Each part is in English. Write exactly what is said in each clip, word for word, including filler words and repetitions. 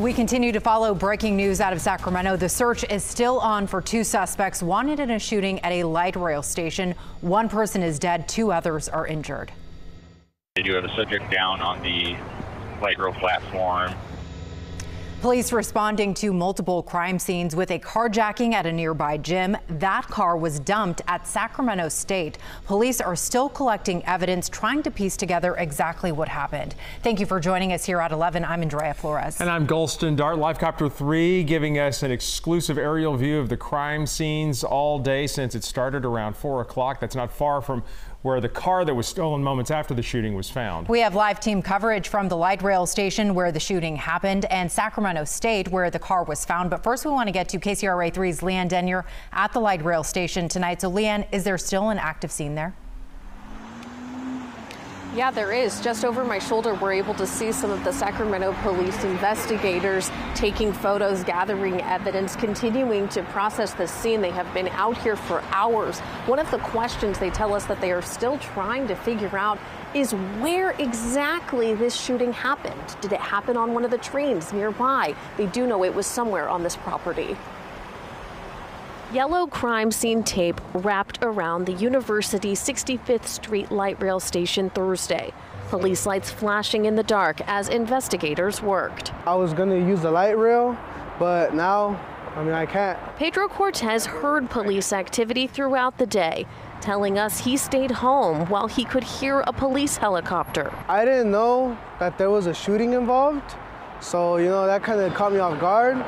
We continue to follow breaking news out of Sacramento. The search is still on for two suspects wanted in a shooting at a light rail station. One person is dead, two others are injured. They do have a subject down on the light rail platform. Police responding to multiple crime scenes with a carjacking at a nearby gym. That car was dumped at Sacramento State. Police are still collecting evidence, trying to piece together exactly what happened. Thank you for joining us here at eleven. I'm Andrea Flores. And I'm Golston Dart. Livecopter three giving us an exclusive aerial view of the crime scenes all day since it started around four o'clock. That's not far from where the car that was stolen moments after the shooting was found. We have live team coverage from the light rail station where the shooting happened and Sacramento State where the car was found. But first we want to get to K C R A three's Leanne Denyer at the light rail station tonight. So Leanne, is there still an active scene there? Yeah, there is. Just over my shoulder, we're able to see some of the Sacramento police investigators taking photos, gathering evidence, continuing to process the scene. They have been out here for hours. One of the questions they tell us that they are still trying to figure out is where exactly this shooting happened. Did it happen on one of the trains nearby? They do know it was somewhere on this property. Yellow crime scene tape wrapped around the University sixty-fifth Street light rail station Thursday. Police lights flashing in the dark as investigators worked. I was going to use the light rail, but now, I mean, I can't. Pedro Cortez heard police activity throughout the day, telling us he stayed home while he could hear a police helicopter. I didn't know that there was a shooting involved, so, you know, that kind of caught me off guard.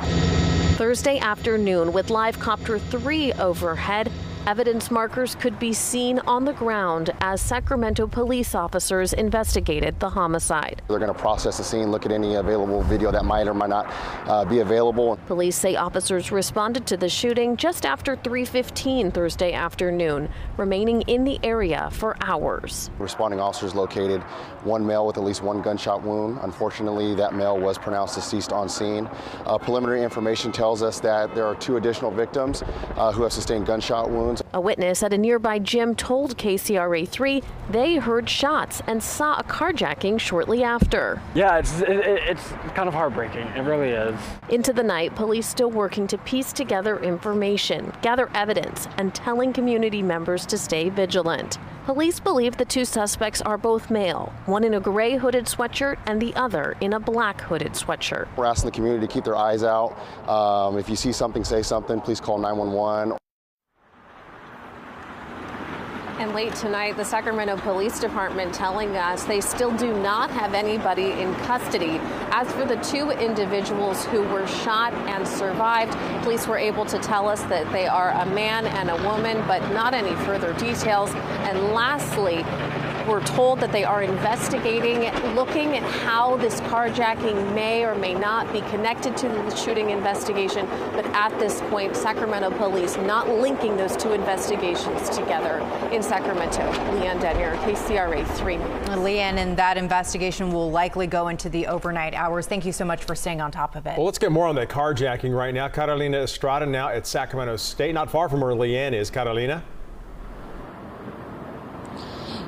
Thursday afternoon, with Livecopter three overhead, evidence markers could be seen on the ground as Sacramento police officers investigated the homicide. They're going to process the scene, look at any available video that might or might not uh, be available. Police say officers responded to the shooting just after three fifteen Thursday afternoon, remaining in the area for hours. Responding officers located one male with at least one gunshot wound. Unfortunately, that male was pronounced deceased on scene. Uh, preliminary information tells us that there are two additional victims uh, who have sustained gunshot wounds. A witness at a nearby gym told K C R A three they heard shots and saw a carjacking shortly after. Yeah, it's, it, it's kind of heartbreaking. It really is. Into the night, police still working to piece together information, gather evidence, and telling community members to stay vigilant. Police believe the two suspects are both male, one in a gray hooded sweatshirt and the other in a black hooded sweatshirt. We're asking the community to keep their eyes out. Um, if you see something, say something. Please call nine one one. And late tonight, the Sacramento Police Department telling us they still do not have anybody in custody. As for the two individuals who were shot and survived, police were able to tell us that they are a man and a woman, but not any further details. And lastly, we're told that they are investigating, looking at how this carjacking may or may not be connected to the shooting investigation. But at this point, Sacramento police not linking those two investigations together. In Sacramento, Leanne Denyer, K C R A three. Leanne, and that investigation will likely go into the overnight hours. Thank you so much for staying on top of it. Well, let's get more on that carjacking right now. Carolina Estrada now at Sacramento State, not far from where Leanne is. Carolina.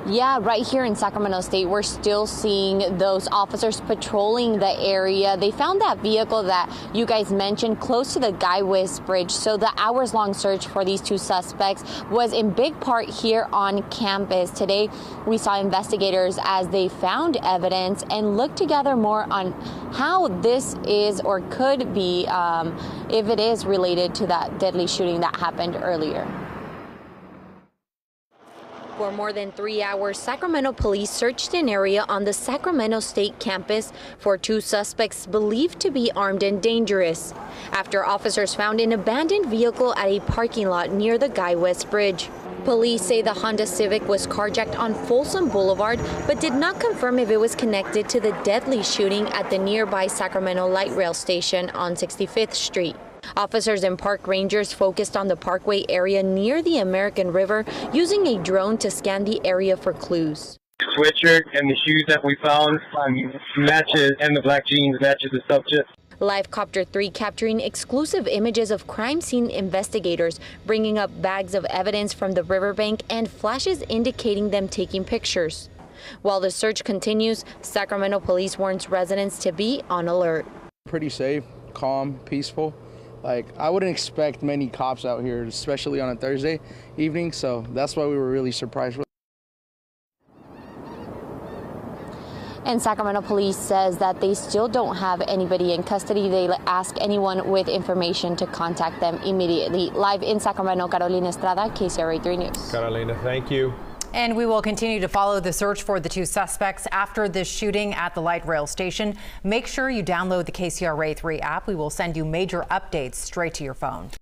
Yeah, right here in Sacramento State, we're still seeing those officers patrolling the area. They found that vehicle that you guys mentioned close to the Guy West Bridge. So the hours-long search for these two suspects was in big part here on campus. Today, we saw investigators as they found evidence and looked to gather more on how this is or could be, um, if it is related to that deadly shooting that happened earlier. For more than three hours, Sacramento police searched an area on the Sacramento State campus for two suspects believed to be armed and dangerous, after officers found an abandoned vehicle at a parking lot near the Guy West Bridge. Police say the Honda Civic was carjacked on Folsom Boulevard, but did not confirm if it was connected to the deadly shooting at the nearby Sacramento light rail station on sixty-fifth Street. Officers and park rangers focused on the parkway area near the American River, using a drone to scan the area for clues. Sweatshirt and the shoes that we found um, matches, and the black jeans matches the subject. Livecopter three capturing exclusive images of crime scene investigators, bringing up bags of evidence from the riverbank and flashes indicating them taking pictures. While the search continues, Sacramento police warns residents to be on alert. pretty safe, calm, peaceful. Like, I wouldn't expect many cops out here, especially on a Thursday evening, so that's why we were really surprised. And Sacramento Police says that they still don't have anybody in custody. They ask anyone with information to contact them immediately. Live in Sacramento, Carolina Estrada, K C R A three News. Carolina, thank you. And we will continue to follow the search for the two suspects after this shooting at the light rail station. Make sure you download the K C R A three app. We will send you major updates straight to your phone.